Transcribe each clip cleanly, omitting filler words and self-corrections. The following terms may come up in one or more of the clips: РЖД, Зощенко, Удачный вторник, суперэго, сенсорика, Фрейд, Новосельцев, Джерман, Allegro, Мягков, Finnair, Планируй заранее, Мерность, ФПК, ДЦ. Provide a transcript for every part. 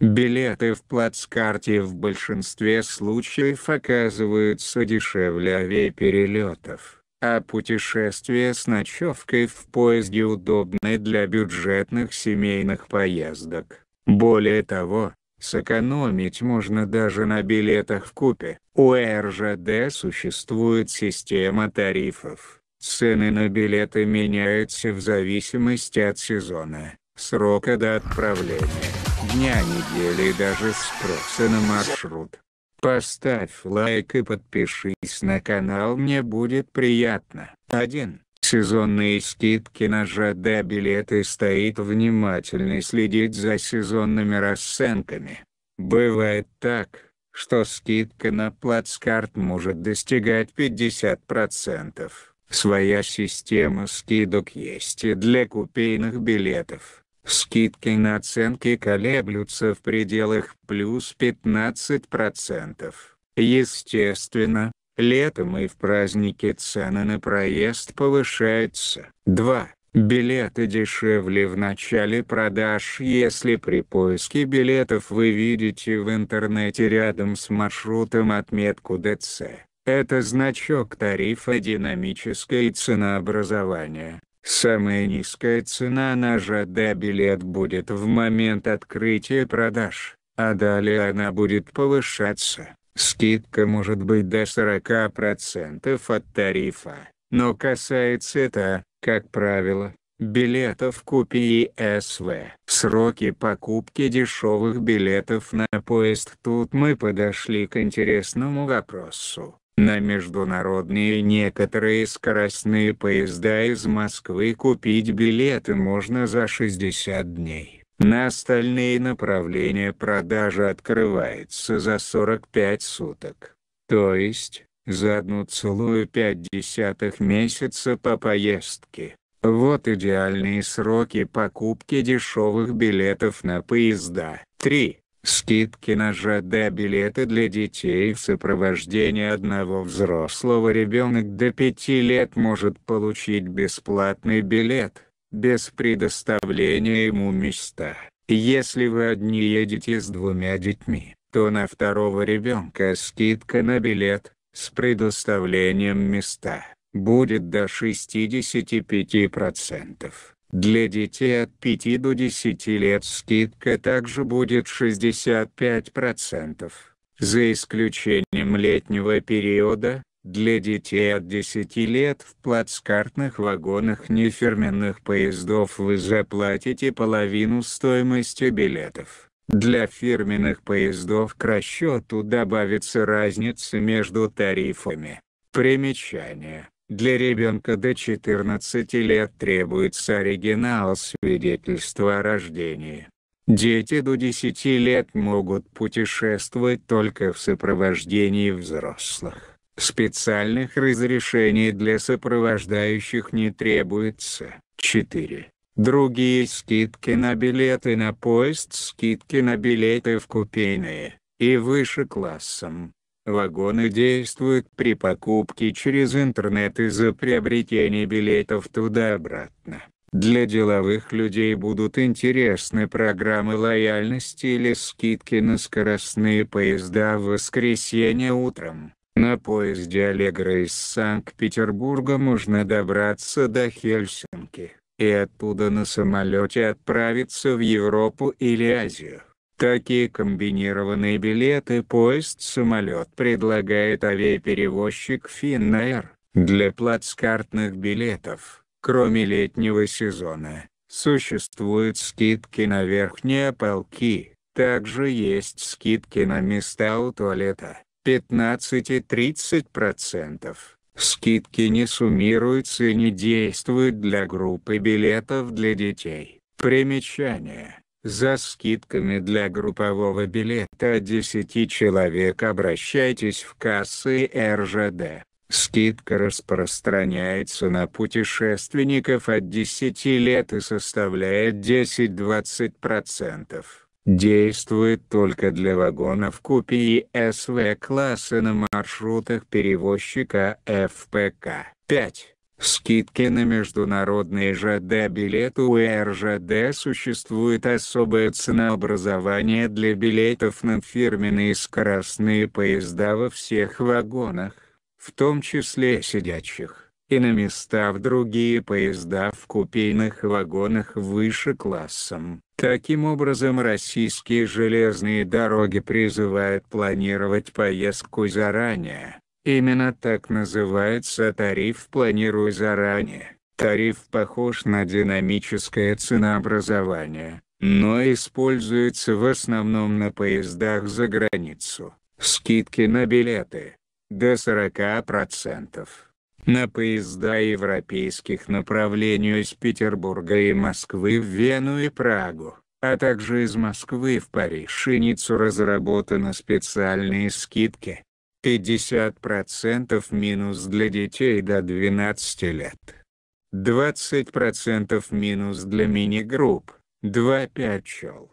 Билеты в плацкарте в большинстве случаев оказываются дешевле авиаперелетов, а путешествие с ночевкой в поезде удобны для бюджетных семейных поездок. Более того, сэкономить можно даже на билетах вкупе. У РЖД существует система тарифов. Цены на билеты меняются в зависимости от сезона, срока до отправления, дня недели и даже спроса на маршрут. Поставь лайк и подпишись на канал, мне будет приятно. 1. Сезонные скидки на ЖД билеты. Стоит внимательно следить за сезонными расценками. Бывает так, что скидка на плацкарт может достигать 50%. Своя система скидок есть и для купейных билетов. Скидки на ценки колеблются в пределах плюс 15%. Естественно, летом и в праздники цены на проезд повышаются. 2. Билеты дешевле в начале продаж. Если при поиске билетов вы видите в интернете рядом с маршрутом отметку ДЦ, это значок тарифа динамическое ценообразование. Самая низкая цена на ЖД билет будет в момент открытия продаж, а далее она будет повышаться. Скидка может быть до 40% от тарифа, но касается это, как правило, билетов купе и СВ. Сроки покупки дешевых билетов на поезд. Тут мы подошли к интересному вопросу. На международные и некоторые скоростные поезда из Москвы купить билеты можно за 60 дней. На остальные направления продажа открывается за 45 суток. То есть, за 1,5 месяца по поездке. Вот идеальные сроки покупки дешевых билетов на поезда. 3. Скидки на ЖД билеты для детей в сопровождении одного взрослого. Ребенок до 5 лет может получить бесплатный билет, без предоставления ему места. Если вы одни едете с 2 детьми, то на второго ребенка скидка на билет, с предоставлением места, будет до 65%. Для детей от 5 до 10 лет скидка также будет 65%, за исключением летнего периода. Для детей от 10 лет в плацкартных вагонах нефирменных поездов вы заплатите половину стоимости билетов. Для фирменных поездов к расчету добавится разница между тарифами. Примечание. Для ребенка до 14 лет требуется оригинал свидетельства о рождении. Дети до 10 лет могут путешествовать только в сопровождении взрослых. Специальных разрешений для сопровождающих не требуется. 4. Другие скидки на билеты на поезд. Скидки на билеты в купейные и выше классом вагоны действуют при покупке через интернет и за приобретение билетов туда-обратно. Для деловых людей будут интересны программы лояльности или скидки на скоростные поезда в воскресенье утром. На поезде Allegro из Санкт-Петербурга можно добраться до Хельсинки, и оттуда на самолете отправиться в Европу или Азию. Такие комбинированные билеты поезд-самолет предлагает авиаперевозчик Finnair. Для плацкартных билетов, кроме летнего сезона, существуют скидки на верхние полки. Также есть скидки на места у туалета, 15–30%. Скидки не суммируются и не действуют для группы билетов для детей. Примечание. За скидками для группового билета от 10 человек обращайтесь в кассы РЖД. Скидка распространяется на путешественников от 10 лет и составляет 10–20%. Действует только для вагонов купе и СВ класса на маршрутах перевозчика ФПК. 5. Скидки на международные ЖД билеты. У РЖД существует особое ценообразование для билетов на фирменные скоростные поезда во всех вагонах, в том числе сидячих, и на места в другие поезда в купейных вагонах выше классом. Таким образом, российские железные дороги призывают планировать поездку заранее. Именно так называется тариф «Планируй заранее». Тариф похож на динамическое ценообразование, но используется в основном на поездах за границу. Скидки на билеты – до 40%. На поезда европейских направлений из Петербурга и Москвы в Вену и Прагу, а также из Москвы в Париж и Ниццу разработаны специальные скидки. 50% минус для детей до 12 лет. 20% минус для мини-групп, 2-5 чел.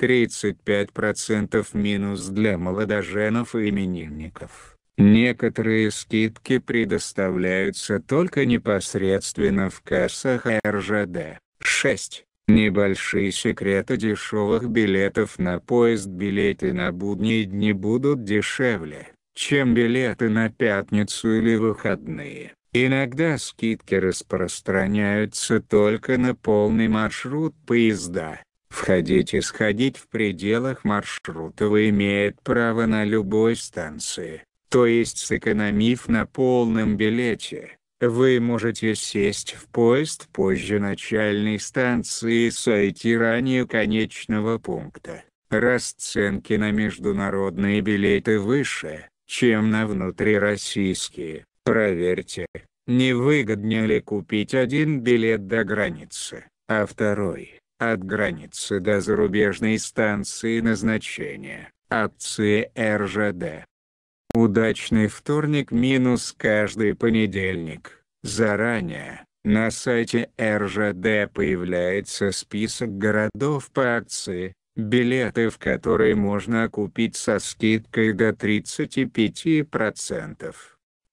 35% минус для молодоженов и именинников. Некоторые скидки предоставляются только непосредственно в кассах РЖД. 6. Небольшие секреты дешевых билетов на поезд. Билеты на будние дни будут дешевле, чем билеты на пятницу или выходные. Иногда скидки распространяются только на полный маршрут поезда. Входить и сходить в пределах маршрута имеет право на любой станции, то есть сэкономив на полном билете, вы можете сесть в поезд позже начальной станции и сойти ранее конечного пункта. Расценки на международные билеты выше, чем на внутрироссийские. Проверьте, не выгоднее ли купить один билет до границы, а второй – от границы до зарубежной станции назначения. Акции РЖД. Удачный вторник минус каждый понедельник. Заранее на сайте РЖД появляется список городов по акции, билеты в которые можно купить со скидкой до 35%.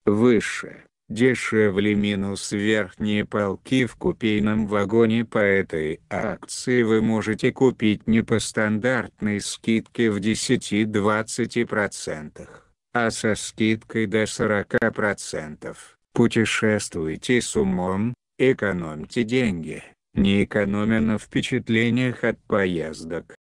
Выше, дешевле минус верхние полки в купейном вагоне. По этой акции вы можете купить не по стандартной скидке в 10-20%, а со скидкой до 40%. Путешествуйте с умом, экономьте деньги, не экономя на впечатлениях от поездок.